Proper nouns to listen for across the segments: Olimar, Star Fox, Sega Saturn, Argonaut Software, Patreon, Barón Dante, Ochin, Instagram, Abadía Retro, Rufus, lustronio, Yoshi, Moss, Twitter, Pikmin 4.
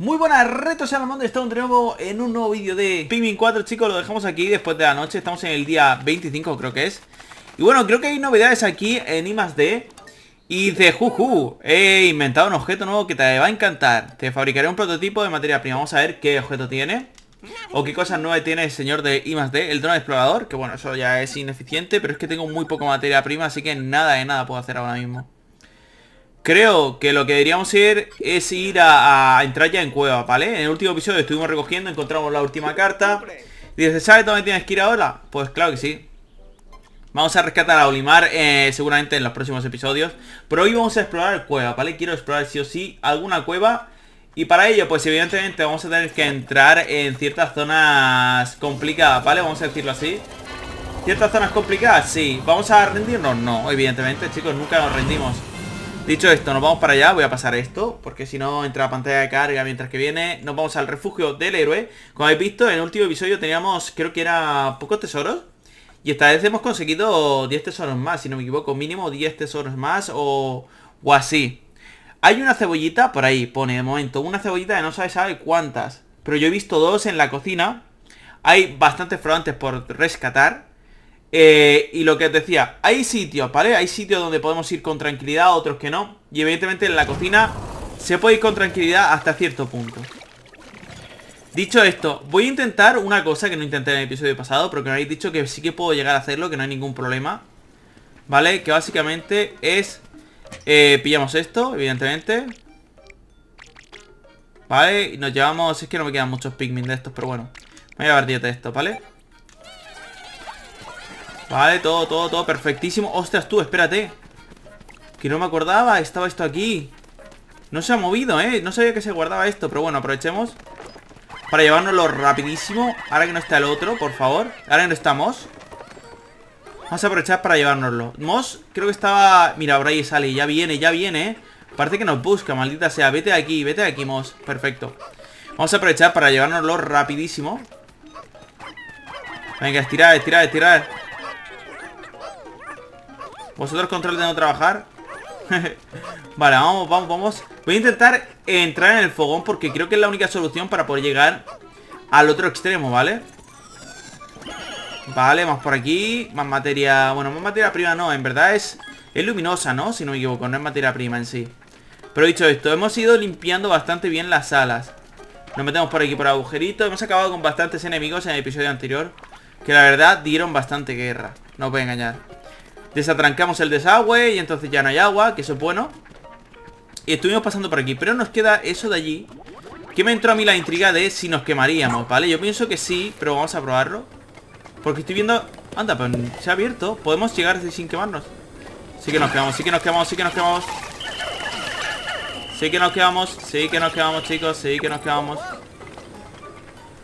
Muy buenas, retos al mundo, estamos de nuevo en un nuevo vídeo de Pikmin 4, chicos. Lo dejamos aquí después de la noche, estamos en el día 25 creo que es. Y bueno, creo que hay novedades aquí en I+D. Y de Juju, he inventado un objeto nuevo que te va a encantar. Te fabricaré un prototipo de materia prima, vamos a ver qué objeto tiene. O qué cosas nuevas tiene el señor de I+D, el dron explorador. Que bueno, eso ya es ineficiente, pero es que tengo muy poco materia prima, así que nada de nada puedo hacer ahora mismo. Creo que lo que deberíamos ir es ir a entrar ya en cueva, ¿vale? En el último episodio estuvimos recogiendo, encontramos la última carta. ¿Dices, sabes dónde tienes que ir ahora? Pues claro que sí. Vamos a rescatar a Olimar seguramente en los próximos episodios. Pero hoy vamos a explorar cueva, ¿vale? Quiero explorar sí o sí alguna cueva. Y para ello, pues evidentemente vamos a tener que entrar en ciertas zonas complicadas, ¿vale? Vamos a decirlo así. ¿Ciertas zonas complicadas? Sí. ¿Vamos a rendirnos? No, evidentemente, chicos, nunca nos rendimos. Dicho esto, nos vamos para allá, voy a pasar esto, porque si no entra la pantalla de carga mientras que viene. Nos vamos al refugio del héroe. Como habéis visto, en el último episodio teníamos, creo que era pocos tesoros. Y esta vez hemos conseguido 10 tesoros más, si no me equivoco, mínimo 10 tesoros más o así. Hay una cebollita, por ahí pone de momento, una cebollita de no sabe cuántas. Pero yo he visto dos en la cocina. Hay bastantes florantes por rescatar. Y lo que os decía, hay sitios, ¿vale? Hay sitios donde podemos ir con tranquilidad, otros que no. Y evidentemente en la cocina se puede ir con tranquilidad hasta cierto punto. Dicho esto, voy a intentar una cosa que no intenté en el episodio pasado, pero que me habéis dicho que sí que puedo llegar a hacerlo, que no hay ningún problema, ¿vale? Que básicamente es... pillamos esto, evidentemente, ¿vale? Y nos llevamos... Es que no me quedan muchos Pikmin de estos, pero bueno, me voy a llevar 10 de estos, ¿vale? Vale, todo perfectísimo. Ostras, tú, espérate, que no me acordaba, estaba esto aquí. No se ha movido, no sabía que se guardaba esto, pero bueno, aprovechemos para llevárnoslo rapidísimo. Ahora que no está el otro, por favor. Ahora que no está Moss, vamos a aprovechar para llevárnoslo. Moss, creo que estaba... Mira, por ahí sale, ya viene. Parece que nos busca, maldita sea. Vete de aquí, Moss, perfecto. Vamos a aprovechar para llevárnoslo rapidísimo. Venga, estirad. Vosotros control de no trabajar. Vale, vamos. Voy a intentar entrar en el fogón porque creo que es la única solución para poder llegar al otro extremo, ¿vale? Vale, vamos por aquí. Más materia... Bueno, más materia prima no. En verdad es luminosa, ¿no? Si no me equivoco, no es materia prima en sí. Pero dicho esto, hemos ido limpiando bastante bien las salas. Nos metemos por aquí por agujeritos. Hemos acabado con bastantes enemigos en el episodio anterior, que la verdad dieron bastante guerra, no os voy a engañar. Desatrancamos el desagüe y entonces ya no hay agua, que eso es bueno. Y estuvimos pasando por aquí, pero nos queda eso de allí, que me entró a mí la intriga de si nos quemaríamos, ¿vale? Yo pienso que sí, pero vamos a probarlo, porque estoy viendo... Anda, pues se ha abierto, podemos llegar sin quemarnos. Sí que nos quemamos, chicos.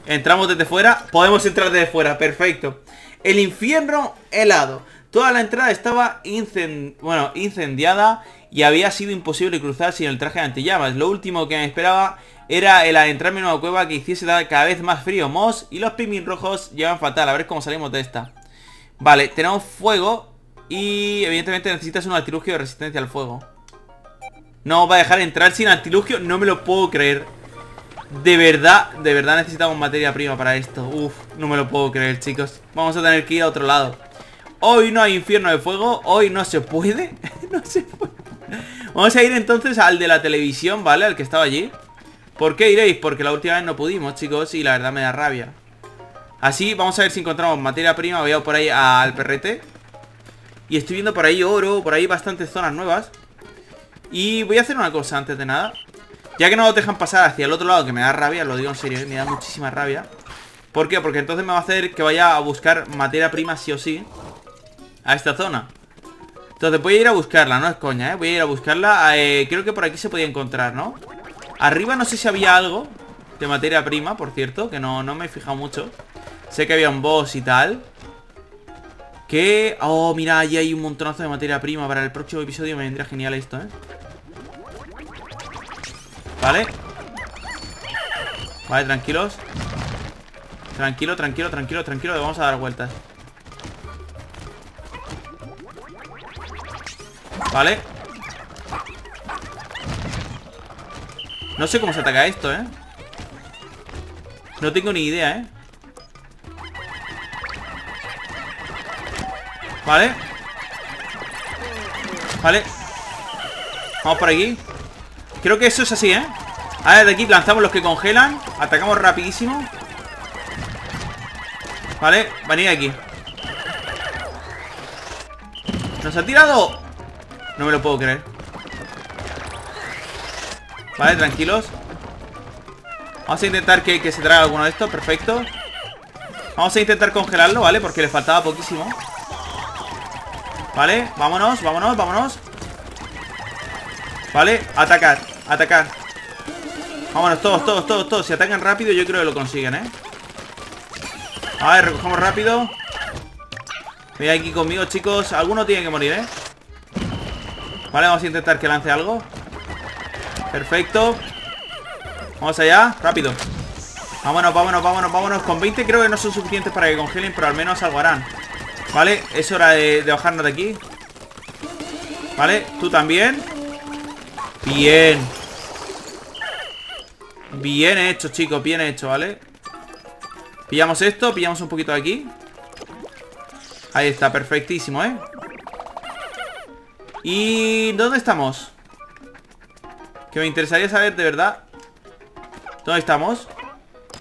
Entramos desde fuera, podemos entrar desde fuera, perfecto. El infierno helado. Toda la entrada estaba incendiada y había sido imposible cruzar sin el traje de antillamas. Lo último que me esperaba era el adentrarme en una cueva que hiciese cada vez más frío. Moss y los Pikmin rojos llevan fatal. A ver cómo salimos de esta. Vale, tenemos fuego y evidentemente necesitas un artilugio de resistencia al fuego. No va a dejar entrar sin artilugio, no me lo puedo creer. De verdad necesitamos materia prima para esto. Uf, no me lo puedo creer, chicos. Vamos a tener que ir a otro lado. Hoy no hay infierno de fuego, hoy no se puede. No se puede. Vamos a ir entonces al de la televisión, ¿vale? Al que estaba allí. ¿Por qué iréis? Porque la última vez no pudimos, chicos, y la verdad me da rabia. Así, vamos a ver si encontramos materia prima. Voy a ir por ahí al perrete. Y estoy viendo por ahí oro, por ahí bastantes zonas nuevas. Y voy a hacer una cosa antes de nada, ya que no nos dejan pasar hacia el otro lado, que me da rabia, lo digo en serio, me da muchísima rabia. ¿Por qué? Porque entonces me va a hacer que vaya a buscar materia prima sí o sí a esta zona. Entonces voy a ir a buscarla, no es coña, voy a ir a buscarla. Creo que por aquí se podía encontrar, ¿no? Arriba no sé si había algo de materia prima, por cierto, que no me he fijado mucho. Sé que había un boss y tal. Que... Oh, mira, allí hay un montonazo de materia prima. Para el próximo episodio me vendría genial esto, ¿eh? Vale. Vale, tranquilos. Tranquilo, le vamos a dar vueltas. Vale. No sé cómo se ataca esto, No tengo ni idea, ¿eh? Vale. Vale. Vamos por aquí. Creo que eso es así, ¿eh? A ver, de aquí lanzamos los que congelan. Atacamos rapidísimo. Vale, venid aquí. ¡Nos ha tirado! No me lo puedo creer. Vale, tranquilos. Vamos a intentar que se traiga alguno de estos. Perfecto. Vamos a intentar congelarlo, ¿vale? Porque le faltaba poquísimo. Vale, vámonos, vámonos, vámonos. Vale, atacar, atacar. Vámonos, todos, todos, todos, todos. Si atacan rápido yo creo que lo consiguen, ¿eh? A ver, recogemos rápido. Mira aquí conmigo, chicos. Alguno tiene que morir, ¿eh? Vale, vamos a intentar que lance algo. Perfecto. Vamos allá, rápido. Vámonos, vámonos, vámonos, vámonos. Con 20 creo que no son suficientes para que congelen, pero al menos algo harán. Vale, es hora de bajarnos de aquí. Vale, tú también. Bien. Bien hecho, chicos, bien hecho, ¿vale? Pillamos esto, pillamos un poquito de aquí. Ahí está, perfectísimo, ¿eh? ¿Y dónde estamos? Que me interesaría saber de verdad. ¿Dónde estamos?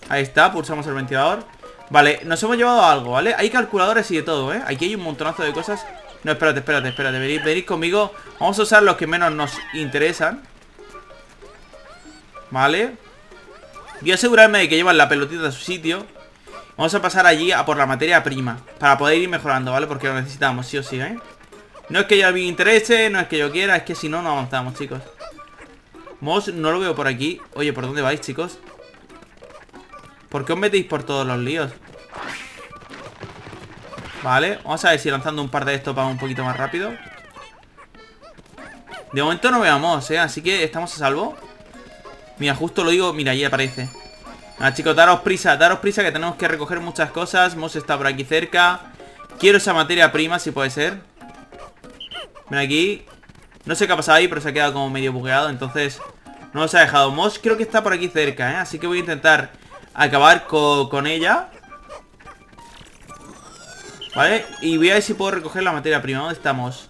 Ahí está, pulsamos el ventilador. Vale, nos hemos llevado a algo, ¿vale? Hay calculadores y de todo, ¿eh? Aquí hay un montonazo de cosas. No, espérate, espérate, espérate. Venid conmigo. Vamos a usar los que menos nos interesan. Vale. Voy a asegurarme de que llevan la pelotita a su sitio. Vamos a pasar allí a por la materia prima, para poder ir mejorando, ¿vale? Porque lo necesitamos, sí o sí, ¿eh? No es que yo me interese, no es que yo quiera. Es que si no, no avanzamos, chicos. Moss, no lo veo por aquí. Oye, ¿por dónde vais, chicos? ¿Por qué os metéis por todos los líos? Vale, vamos a ver si lanzando un par de estos vamos un poquito más rápido. De momento no veamos, ¿eh? Así que estamos a salvo. Mira, justo lo digo, mira, ahí aparece. Ah, chicos, daros prisa que tenemos que recoger muchas cosas. Moss está por aquí cerca. Quiero esa materia prima, si puede ser. Ven aquí. No sé qué ha pasado ahí, pero se ha quedado como medio bugueado. Entonces, no nos ha dejado. Moss creo que está por aquí cerca, ¿eh? Así que voy a intentar acabar con ella. Vale, y voy a ver si puedo recoger la materia prima. ¿Dónde está Moss?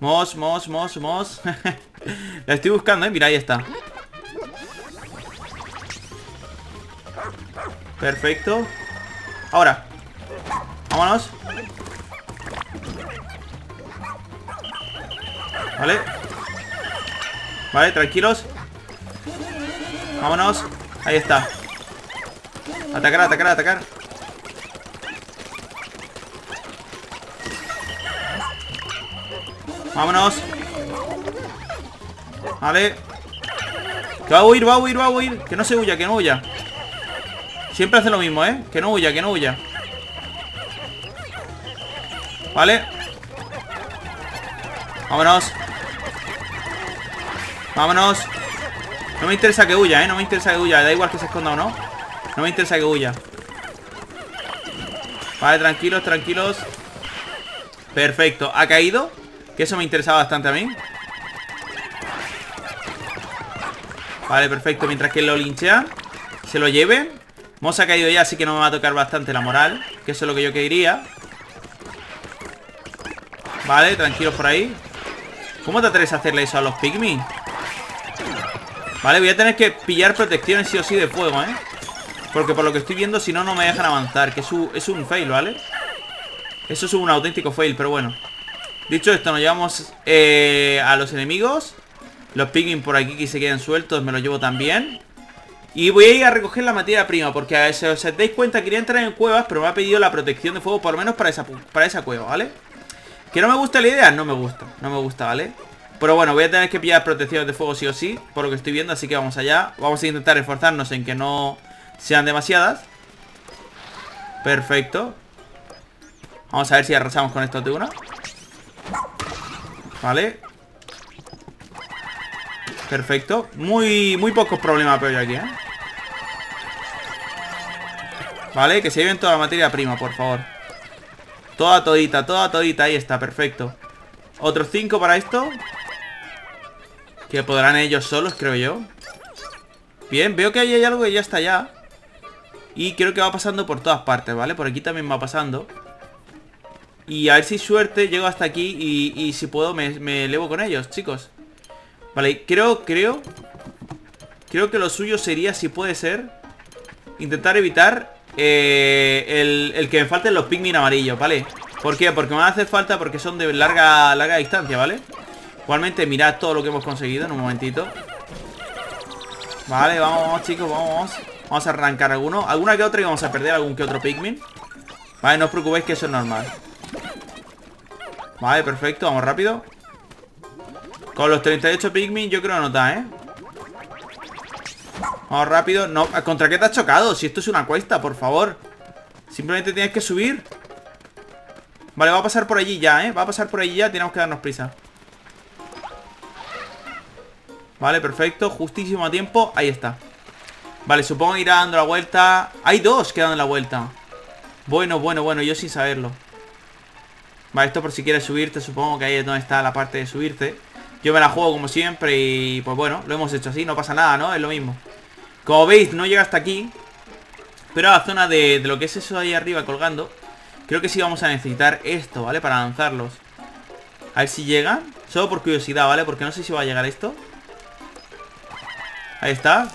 Moss, Moss, Moss, Moss. La estoy buscando, ¿eh? Mira, ahí está. Perfecto. Ahora, vámonos. Vale. Vale, tranquilos. Vámonos. Ahí está. Atacar, atacar, atacar. Vámonos. Vale. Que va a huir, va a huir, va a huir. Que no se huya, que no huya. Siempre hace lo mismo, ¿eh? Que no huya, que no huya. Vale. Vámonos. Vámonos. No me interesa que huya, ¿eh? No me interesa que huya. Da igual que se esconda o no. No me interesa que huya. Vale, tranquilos, tranquilos. Perfecto, ha caído. Que eso me interesaba bastante a mí. Vale, perfecto, mientras que lo linchean, se lo lleven. Moss ha caído ya, así que no me va a tocar bastante la moral, que eso es lo que yo quería. Vale, tranquilos por ahí. ¿Cómo te atreves a hacerle eso a los Pikmin? Vale, voy a tener que pillar protecciones sí o sí de fuego, ¿eh? Porque por lo que estoy viendo, si no, no me dejan avanzar. Que es un fail, ¿vale? Eso es un auténtico fail, pero bueno. Dicho esto, nos llevamos a los enemigos. Los Pikmin por aquí que se quedan sueltos, me los llevo también. Y voy a ir a recoger la materia prima, porque a veces, os dais cuenta, quería entrar en cuevas, pero me ha pedido la protección de fuego, por lo menos para esa cueva, ¿vale? ¿Que no me gusta la idea? No me gusta, no me gusta, ¿vale? Pero bueno, voy a tener que pillar protecciones de fuego sí o sí, por lo que estoy viendo, así que vamos allá. Vamos a intentar esforzarnos en que no sean demasiadas. Perfecto. Vamos a ver si arrasamos con estos de una. Vale. Perfecto. Muy pocos problemas pero yo aquí, ¿eh? Vale, que se lleven toda la materia prima, por favor. Toda todita, toda todita. Ahí está, perfecto. Otros 5 para esto, que podrán ellos solos, creo yo. Bien, veo que ahí hay algo que ya está allá. Y creo que va pasando por todas partes, ¿vale? Por aquí también va pasando. Y a ver si suerte llego hasta aquí y si puedo me elevo con ellos, chicos. Vale, creo que lo suyo sería, si puede ser, intentar evitar el que me falten los Pikmin amarillos, ¿vale? ¿Por qué? Porque me van a hacer falta porque son de larga distancia, ¿vale? Igualmente, mirad todo lo que hemos conseguido en un momentito. Vale, vamos, chicos, vamos. Vamos a arrancar alguno. Alguna que otra y vamos a perder algún que otro Pikmin. Vale, no os preocupéis que eso es normal. Vale, perfecto, vamos rápido. Con los 38 Pikmin yo creo que nos da, ¿eh? Vamos rápido. No, ¿contra qué te has chocado? Si esto es una cuesta, por favor. Simplemente tienes que subir. Vale, va a pasar por allí ya, ¿eh? Va a pasar por allí ya, tenemos que darnos prisa. Vale, perfecto, justísimo a tiempo. Ahí está. Vale, supongo que irá dando la vuelta. Hay dos que dan la vuelta. Bueno, yo sin saberlo. Vale, esto por si quieres subirte. Supongo que ahí es donde está la parte de subirte. Yo me la juego como siempre y pues bueno, lo hemos hecho así, no pasa nada, ¿no? Es lo mismo. Como veis, no llega hasta aquí, pero a la zona de lo que es eso de ahí arriba colgando, creo que sí vamos a necesitar esto, ¿vale? Para lanzarlos. A ver si llega. Solo por curiosidad, ¿vale? Porque no sé si va a llegar esto. Ahí está.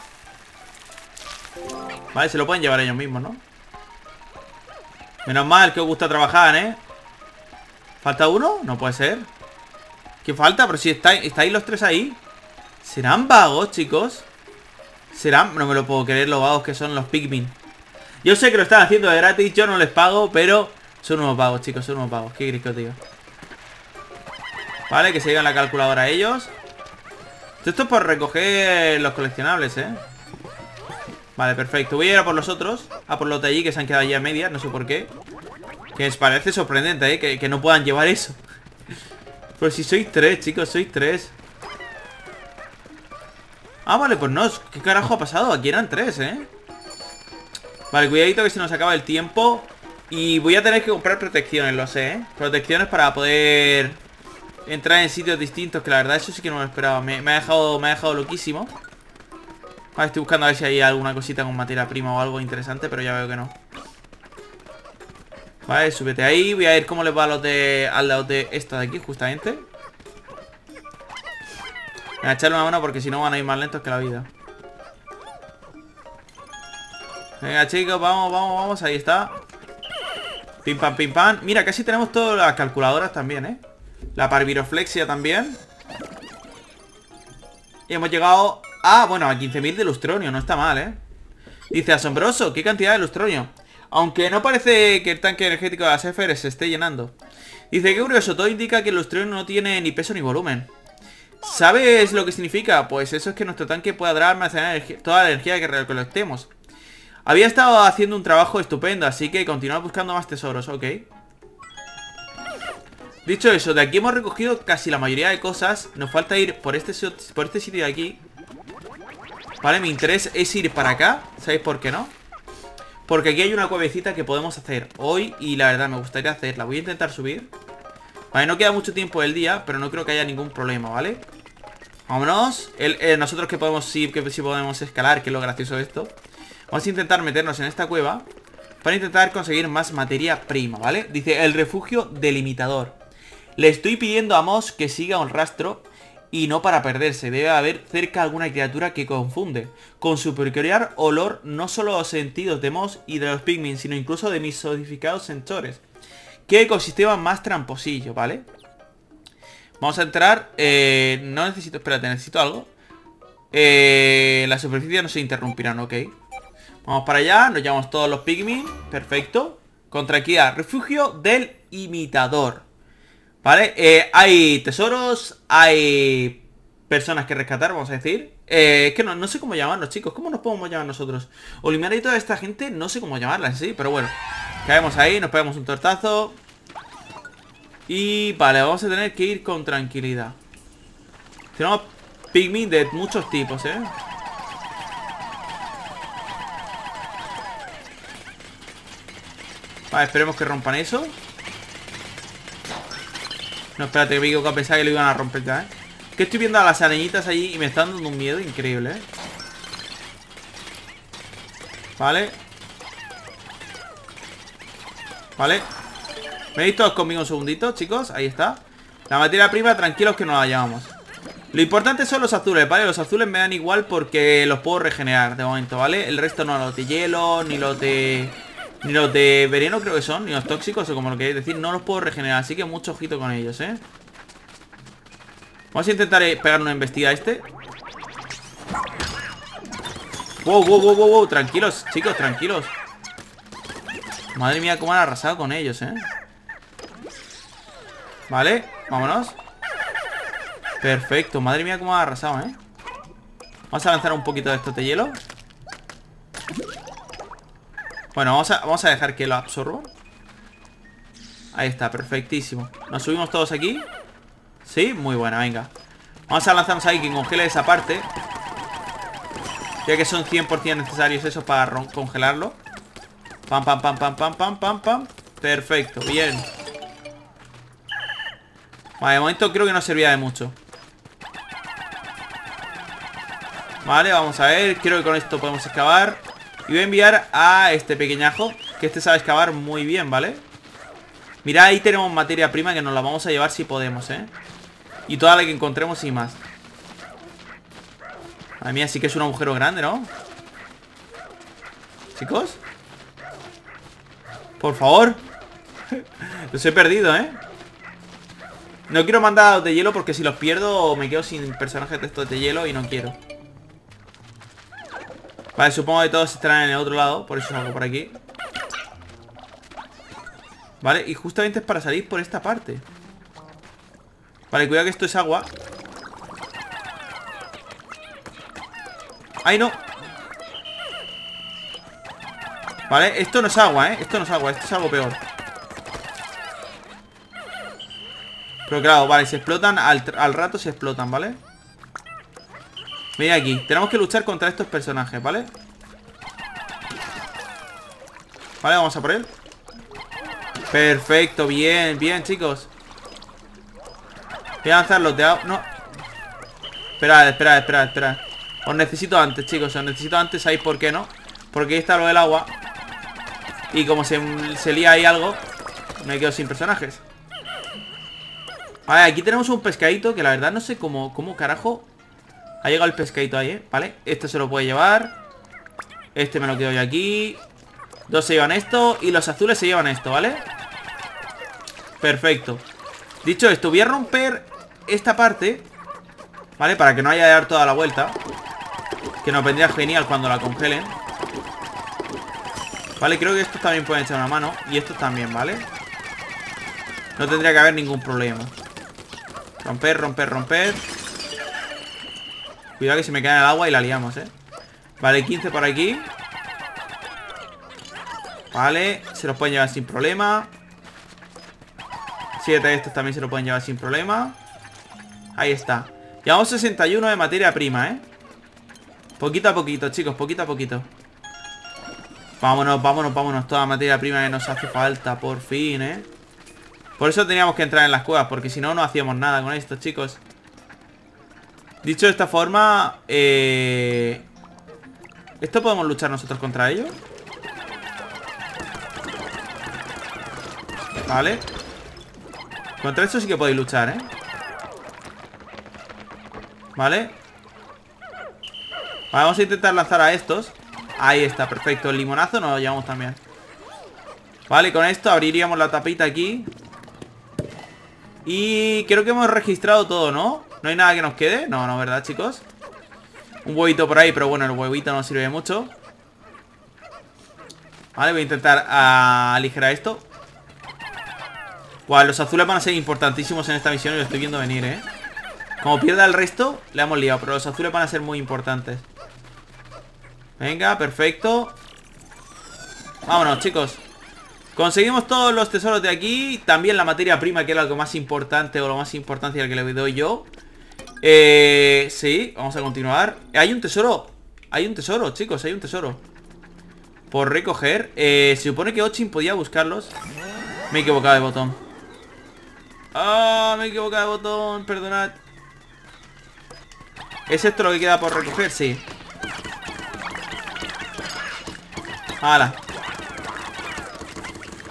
Vale, se lo pueden llevar ellos mismos, ¿no? Menos mal que os gusta trabajar, ¿eh? ¿Falta uno? No puede ser. ¿Qué falta? Pero si estáis los tres ahí. ¿Serán vagos, chicos? ¿Serán? No me lo puedo creer lo vagos que son los Pikmin. Yo sé que lo están haciendo de gratis, yo no les pago, pero son unos vagos, chicos, son unos vagos. ¿Qué queréis que os diga? Vale, que se llevan la calculadora a ellos. Esto es por recoger los coleccionables, ¿eh? Vale, perfecto. Voy a ir a por los otros. A por los de allí que se han quedado allí a medias. No sé por qué. Que les parece sorprendente, ¿eh? Que no puedan llevar eso. Pero si sois tres, chicos. Sois tres. Ah, vale, pues no. ¿Qué carajo ha pasado? Aquí eran tres, ¿eh? Vale, cuidadito que se nos acaba el tiempo. Y voy a tener que comprar protecciones, lo sé, ¿eh? Protecciones para poder entrar en sitios distintos. Que la verdad eso sí que no me lo esperaba. Me ha dejado loquísimo. Vale, estoy buscando a ver si hay alguna cosita con materia prima o algo interesante, pero ya veo que no. Vale, súbete ahí. Voy a ver cómo les va a los de al lado de esta de aquí, justamente. Voy a echarle una mano porque si no van a ir más lentos que la vida. Venga, chicos, vamos. Ahí está. Pim, pam, pim, pam. Mira, casi tenemos todas las calculadoras también, ¿eh? La parviroflexia también. Y hemos llegado... Ah, bueno, a 15.000 de lustronio, no está mal, ¿eh? Dice, asombroso, qué cantidad de lustronio. Aunque no parece que el tanque energético de la Sefer se esté llenando. Dice, qué curioso, todo indica que el lustronio no tiene ni peso ni volumen. ¿Sabes lo que significa? Pues eso es que nuestro tanque puede almacenar toda la energía que recolectemos. Había estado haciendo un trabajo estupendo, así que continuar buscando más tesoros, ok. Dicho eso, de aquí hemos recogido casi la mayoría de cosas. Nos falta ir por este sitio de aquí. Vale, mi interés es ir para acá. ¿Sabéis por qué no? Porque aquí hay una cuevecita que podemos hacer hoy. Y la verdad me gustaría hacerla. Voy a intentar subir. Vale, no queda mucho tiempo del día, pero no creo que haya ningún problema, ¿vale? Vámonos. Nosotros que podemos, sí podemos escalar, que es lo gracioso de esto. Vamos a intentar meternos en esta cueva para intentar conseguir más materia prima, ¿vale? Dice, el refugio delimitador. Le estoy pidiendo a Moss que siga un rastro. Y no para perderse, debe haber cerca alguna criatura que confunde. Con su peculiar olor, no solo los sentidos de Moss y de los Pikmin, sino incluso de mis sofisticaditos sensores. ¿Qué ecosistema más tramposillo, vale? Vamos a entrar. No necesito, espérate, necesito algo. La superficie no se interrumpirán, ok. Vamos para allá, nos llevamos todos los Pikmin. Perfecto. Contra aquí a refugio del imitador. Vale, hay tesoros, hay personas que rescatar, vamos a decir. Es que no sé cómo llamarnos, chicos. ¿Cómo nos podemos llamar nosotros? Olimar y toda esta gente, no sé cómo llamarla en sí. Pero bueno, caemos ahí, nos pegamos un tortazo. Y vale, vamos a tener que ir con tranquilidad. Tenemos Pikmin de muchos tipos, ¿eh? Vale, esperemos que rompan eso. No, espérate, que me equivoco a pensar que lo iban a romper ya, ¿eh? Que estoy viendo a las arañitas allí y me están dando un miedo increíble, ¿eh? Vale. ¿Vale? Venid todos conmigo un segundito, chicos. Ahí está. La materia prima, tranquilos que nos la llevamos. Lo importante son los azules, ¿vale? Los azules me dan igual porque los puedo regenerar de momento, ¿vale? El resto no, los de hielo, ni los de veneno creo que son, ni los tóxicos o como lo queréis decir, no los puedo regenerar, así que mucho ojito con ellos, ¿eh? Vamos a intentar pegar una embestida a este. Wow, wow, wow, wow, wow, tranquilos, chicos, tranquilos. Madre mía, cómo han arrasado con ellos, ¿eh? Vale, vámonos. Perfecto, madre mía cómo ha arrasado, ¿eh? Vamos a lanzar un poquito de estos de hielo. Bueno, vamos a dejar que lo absorba. Ahí está, perfectísimo. Nos subimos todos aquí. Sí, muy buena, venga. Vamos a lanzarnos ahí, que congele esa parte, ya que son 100% necesarios esos para congelarlo. Pam, pam, pam, pam, pam, pam, pam, pam. Perfecto, bien. Vale, de momento creo que no servía de mucho. Vale, vamos a ver. Creo que con esto podemos excavar. Y voy a enviar a este pequeñajo, que este sabe excavar muy bien, ¿vale? Mirad, ahí tenemos materia prima que nos la vamos a llevar si podemos, ¿eh? Y toda la que encontremos y más. Madre mía, sí que es un agujero grande, ¿no? Chicos, por favor. Los he perdido, ¿eh? No quiero mandar a los de hielo porque si los pierdo me quedo sin personajes de estos de hielo y no quiero. Vale, supongo que todos estarán en el otro lado, por eso salgo por aquí. Vale, y justamente es para salir por esta parte. Vale, cuidado que esto es agua. ¡Ay, no! Vale, esto no es agua, ¿eh? Esto no es agua, esto es algo peor. Pero claro, vale, se explotan, al rato se explotan, ¿vale? Venid aquí, tenemos que luchar contra estos personajes, ¿vale? Vale, vamos a por él. Perfecto, bien, bien, chicos. Voy a lanzar los de agua, no. Esperad, esperad, esperad, esperad. Os necesito antes, chicos, os necesito antes, ¿sabéis por qué no? Porque ahí está lo del agua. Y como se lía ahí algo, me quedo sin personajes. Vale, aquí tenemos un pescadito que la verdad no sé cómo carajo ha llegado el pescadito ahí, ¿eh? Vale, este se lo puede llevar. Este me lo quedo yo aquí. Dos se llevan esto y los azules se llevan esto, ¿vale? Perfecto. Dicho esto, voy a romper esta parte, ¿vale? Para que no haya de dar toda la vuelta, que nos vendría genial cuando la congelen. Vale, creo que estos también pueden echar una mano. Y estos también, ¿vale? No tendría que haber ningún problema. Romper, romper, romper. Cuidado que se me cae en el agua y la liamos, ¿eh? Vale, 15 por aquí. Vale, se los pueden llevar sin problema. 7 de estos también se los pueden llevar sin problema. Ahí está. Llevamos 61 de materia prima, ¿eh? Poquito a poquito, chicos, poquito a poquito. Vámonos, vámonos, vámonos. Toda la materia prima que nos hace falta, por fin, ¿eh? Por eso teníamos que entrar en las cuevas, porque si no, no hacíamos nada con esto, chicos. Dicho de esta forma, ¿esto podemos luchar nosotros contra ellos? Vale. Contra esto sí que podéis luchar, ¿eh? Vale. Vale, vamos a intentar lanzar a estos. Ahí está, perfecto. El limonazo nos lo llevamos también. Vale, con esto abriríamos la tapita aquí. Y creo que hemos registrado todo, ¿no? No hay nada que nos quede. No, no, ¿verdad, chicos? Un huevito por ahí, pero bueno, el huevito no sirve de mucho. Vale, voy a intentar aligerar esto. Guau, los azules van a ser importantísimos en esta misión y lo estoy viendo venir, ¿eh? Como pierda el resto, le hemos liado, pero los azules van a ser muy importantes. Venga, perfecto. Vámonos, chicos. Conseguimos todos los tesoros de aquí. También la materia prima, que era lo más importante, o lo más importante al que le doy yo. Sí, vamos a continuar. Hay un tesoro, chicos, hay un tesoro por recoger. Se supone que Ochin podía buscarlos. Me he equivocado de botón. Me he equivocado de botón, perdonad. ¿Es esto lo que queda por recoger? Sí. ¡Hala!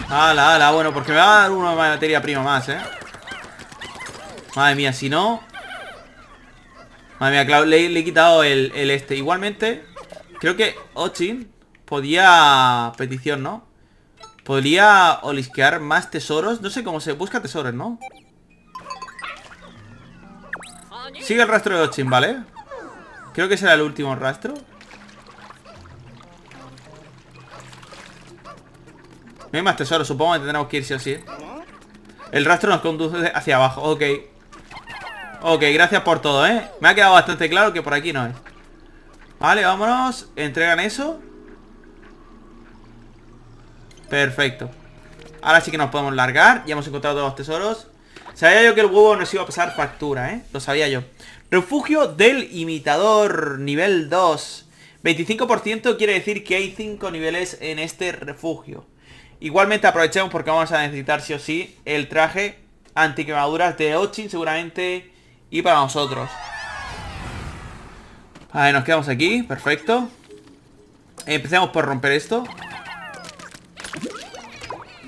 Ala, ala, bueno, porque me va a dar una materia prima más, ¿eh? Madre mía, si no... Madre mía, le he quitado el este. Igualmente, creo que Ochin podía... Petición, ¿no? Podría olisquear más tesoros. No sé cómo se... Busca tesoros, ¿no? Sigue el rastro de Ochin, ¿vale? Creo que será el último rastro. No hay más tesoros, supongo que tendremos que ir sí o sí. El rastro nos conduce hacia abajo, ok. Ok, gracias por todo, ¿eh? Me ha quedado bastante claro que por aquí no es. Vale, vámonos. Entregan eso. Perfecto. Ahora sí que nos podemos largar. Ya hemos encontrado todos los tesoros. Sabía yo que el huevo nos iba a pasar factura, ¿eh? Lo sabía yo. Refugio del imitador, nivel 2. 25% quiere decir que hay 5 niveles en este refugio. Igualmente aprovechemos porque vamos a necesitar sí o sí el traje antiquemaduras de Ochin seguramente. Y para nosotros. Vale, nos quedamos aquí, perfecto. Empecemos por romper esto.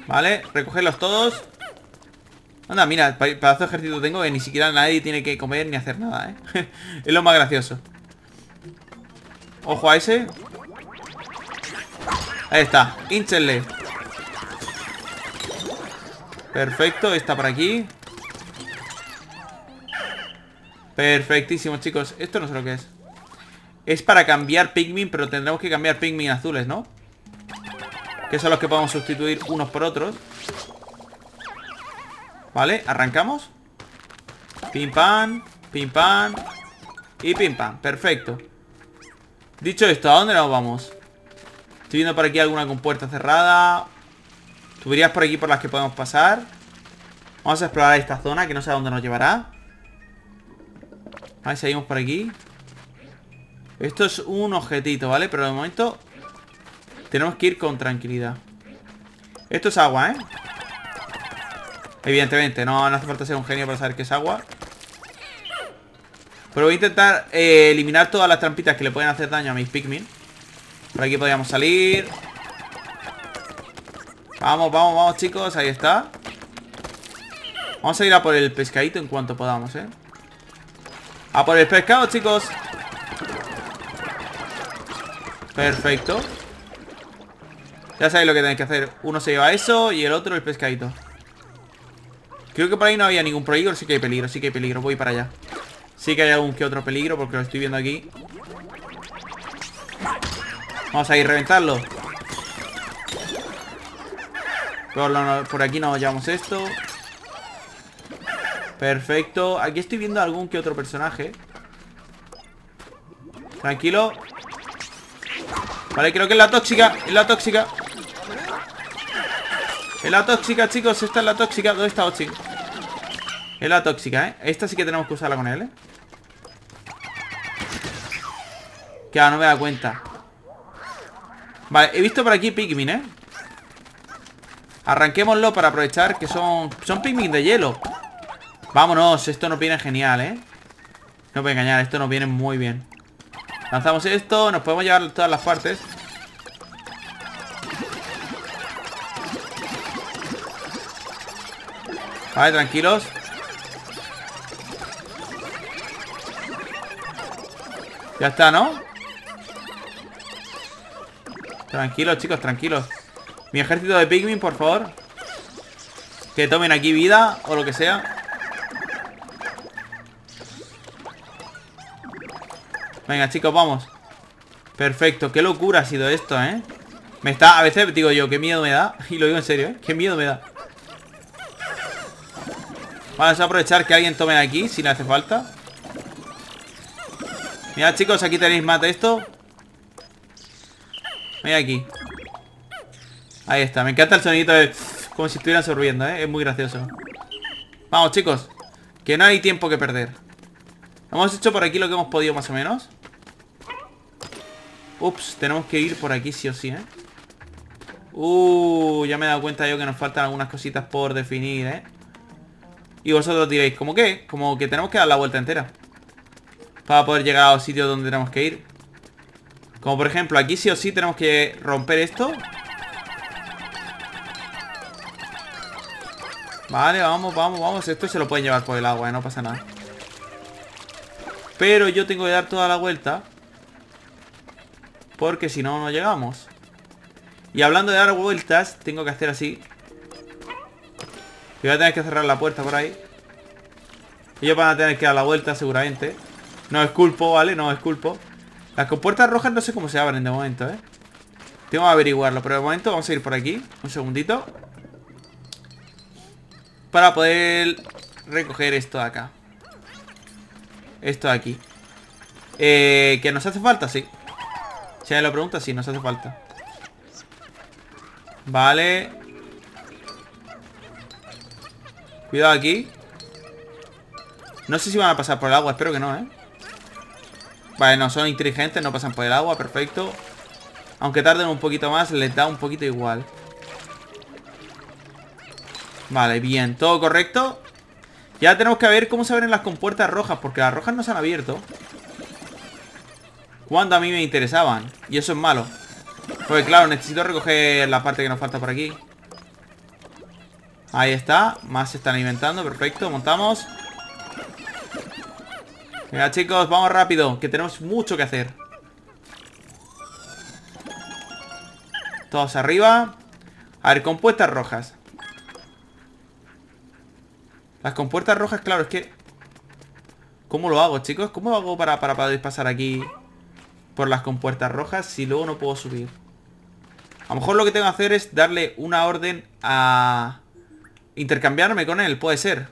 Vale, recogerlos todos. Anda, mira, pedazo de ejército tengo que ni siquiera nadie tiene que comer ni hacer nada, ¿eh? Es lo más gracioso. Ojo a ese. Ahí está, hínchenle. Perfecto, está por aquí. Perfectísimo, chicos. Esto no sé lo que es. Es para cambiar Pikmin, pero tendremos que cambiar Pikmin azules, ¿no? Que son los que podemos sustituir unos por otros. Vale, arrancamos. Pim pam, pim pam y pim pam, perfecto. Dicho esto, ¿a dónde nos vamos? Estoy viendo por aquí alguna compuerta cerrada. Tuberías por aquí por las que podemos pasar. Vamos a explorar esta zona que no sé a dónde nos llevará. Vale, seguimos por aquí. Esto es un objetito, ¿vale? Pero de momento tenemos que ir con tranquilidad. Esto es agua, ¿eh? Evidentemente, no hace falta ser un genio para saber que es agua. Pero voy a intentar eliminar todas las trampitas que le pueden hacer daño a mis Pikmin. Por aquí podríamos salir. Vamos, vamos, vamos, chicos. Ahí está. Vamos a ir a por el pescadito en cuanto podamos, ¿eh? A por el pescado, chicos. Perfecto. Ya sabéis lo que tenéis que hacer. Uno se lleva eso y el otro el pescadito. Creo que por ahí no había ningún peligro. Sí que hay peligro, sí que hay peligro. Voy para allá. Sí que hay algún que otro peligro porque lo estoy viendo aquí. Vamos a ir a reventarlo. Por aquí nos llevamos esto. Perfecto. Aquí estoy viendo algún que otro personaje. Tranquilo. Vale, creo que es la tóxica. Es la tóxica. Es la tóxica, chicos. Esta es la tóxica. ¿Dónde está Ochin? Es la tóxica, ¿eh? Esta sí que tenemos que usarla con él, ¿eh? Que ahora no me da cuenta. Vale, he visto por aquí Pikmin, ¿eh? Arranquémoslo para aprovechar que son Pikmin de hielo. Vámonos. Esto nos viene genial, ¿eh? No voy a engañar. Esto nos viene muy bien. Lanzamos esto, nos podemos llevar todas las partes. Vale, tranquilos. Ya está, ¿no? Tranquilos, chicos, tranquilos. Mi ejército de Pikmin, por favor. Que tomen aquí vida o lo que sea. Venga, chicos, vamos. Perfecto, qué locura ha sido esto, ¿eh? Me está... A veces digo yo, qué miedo me da. Y lo digo en serio, ¿eh? Qué miedo me da. Vamos a aprovechar que alguien tome de aquí si le hace falta. Mirad, chicos, aquí tenéis más de esto. Mira aquí. Ahí está, me encanta el sonidito de... Como si estuvieran sorbiendo, ¿eh? Es muy gracioso. Vamos, chicos, que no hay tiempo que perder. Hemos hecho por aquí lo que hemos podido más o menos. Ups, tenemos que ir por aquí sí o sí, ¿eh? Ya me he dado cuenta yo que nos faltan algunas cositas por definir, ¿eh? Y vosotros diréis, ¿cómo qué? Como que tenemos que dar la vuelta entera para poder llegar a los sitios donde tenemos que ir. Como por ejemplo, aquí sí o sí tenemos que romper esto. Vale, vamos, vamos, vamos. Esto se lo pueden llevar por el agua, no pasa nada. Pero yo tengo que dar toda la vuelta, porque si no, no llegamos. Y hablando de dar vueltas, tengo que hacer así. Y voy a tener que cerrar la puerta por ahí. Ellos van a tener que dar la vuelta seguramente. No es culpo, ¿vale? No es culpo. Las compuertas rojas no sé cómo se abren de momento, ¿eh? Tengo que averiguarlo. Pero de momento vamos a ir por aquí. Un segundito. Para poder recoger esto de acá. Esto de aquí. ¿Que nos hace falta? Sí. Si alguien lo pregunta, sí, nos hace falta. Vale. Cuidado aquí. No sé si van a pasar por el agua, espero que no, ¿eh? Vale, no, son inteligentes, no pasan por el agua, perfecto. Aunque tarden un poquito más, les da un poquito igual. Vale, bien, todo correcto. Ya tenemos que ver cómo se abren las compuertas rojas, porque las rojas no se han abierto cuando a mí me interesaban. Y eso es malo. Pues claro, necesito recoger la parte que nos falta por aquí. Ahí está. Más se están alimentando. Perfecto, montamos. Venga, chicos, vamos rápido, que tenemos mucho que hacer. Todos arriba. A ver, compuertas rojas. Las compuertas rojas, claro, es que... ¿Cómo lo hago, chicos? ¿Cómo lo hago para poder pasar aquí por las compuertas rojas si luego no puedo subir? A lo mejor lo que tengo que hacer es darle una orden a... intercambiarme con él, puede ser.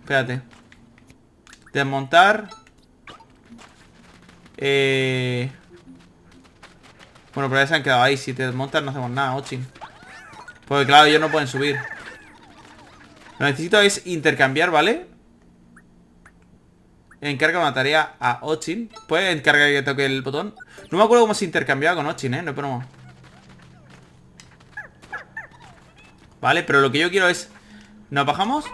Espérate. Desmontar. Bueno, pero ya se han quedado ahí. Si te desmontas no hacemos nada, Ochin. Porque claro, ellos no pueden subir. Lo que necesito es intercambiar, ¿vale? Encarga una tarea a Ochin. ¿Puedes encargar que toque el botón? No me acuerdo cómo se intercambiaba con Ochin, ¿eh? No, pero no. Vale, pero lo que yo quiero es... ¿Nos bajamos?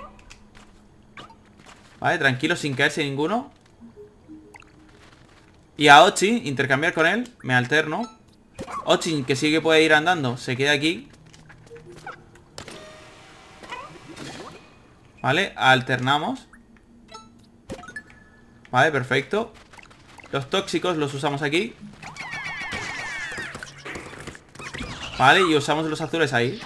Vale, tranquilo, sin caerse ninguno. Y a Ochin, intercambiar con él. Me alterno. Ochin, que sí que puede ir andando, se queda aquí. Vale, alternamos. Vale, perfecto. Los tóxicos los usamos aquí. Vale, y usamos los azules ahí.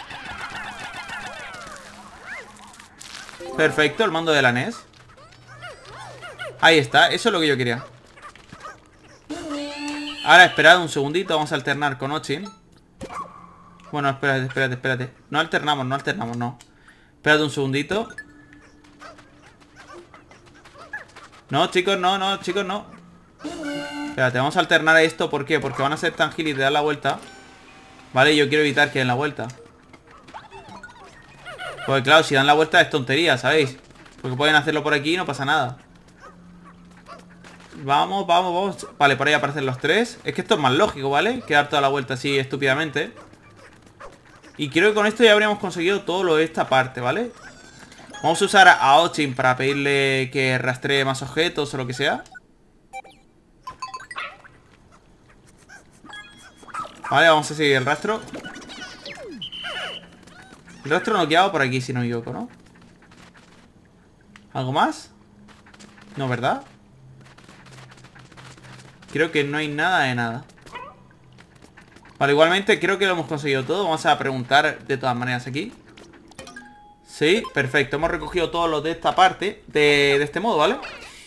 Perfecto, el mando de la NES. Ahí está, eso es lo que yo quería. Ahora esperad un segundito, vamos a alternar con Ochin. Bueno, espérate, espérate, espérate. No alternamos, no alternamos, no. Esperad un segundito. No, chicos, no, no, chicos, no. Espérate, vamos a alternar a esto, ¿por qué? Porque van a ser tan gilis de dar la vuelta. Vale, yo quiero evitar que den la vuelta. Porque claro, si dan la vuelta es tontería, ¿sabéis? Porque pueden hacerlo por aquí y no pasa nada. Vamos, vamos, vamos. Vale, por ahí aparecen los tres. Es que esto es más lógico, ¿vale? Que dar toda la vuelta así estúpidamente. Y creo que con esto ya habríamos conseguido todo lo de esta parte, ¿vale? Vamos a usar a Ochin para pedirle que rastree más objetos o lo que sea. Vale, vamos a seguir el rastro. El rastro no quedaba por aquí, si no me equivoco, ¿no? ¿Algo más? No, ¿verdad? Creo que no hay nada de nada. Vale, igualmente creo que lo hemos conseguido todo. Vamos a preguntar de todas maneras aquí. Sí, perfecto. Hemos recogido todos los de esta parte. De este modo, ¿vale?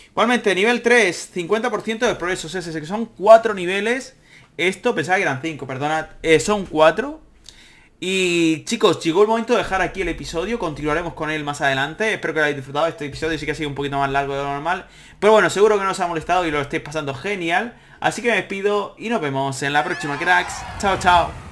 Igualmente, nivel 3, 50% de progresos. Es que son 4 niveles. Esto pensaba que eran 5, perdonad. Son 4. Y chicos, llegó el momento de dejar aquí el episodio. Continuaremos con él más adelante. Espero que lo hayáis disfrutado. Este episodio sí que ha sido un poquito más largo de lo normal, pero bueno, seguro que no os ha molestado y lo estáis pasando genial. Así que me despido y nos vemos en la próxima, cracks. Chao, chao.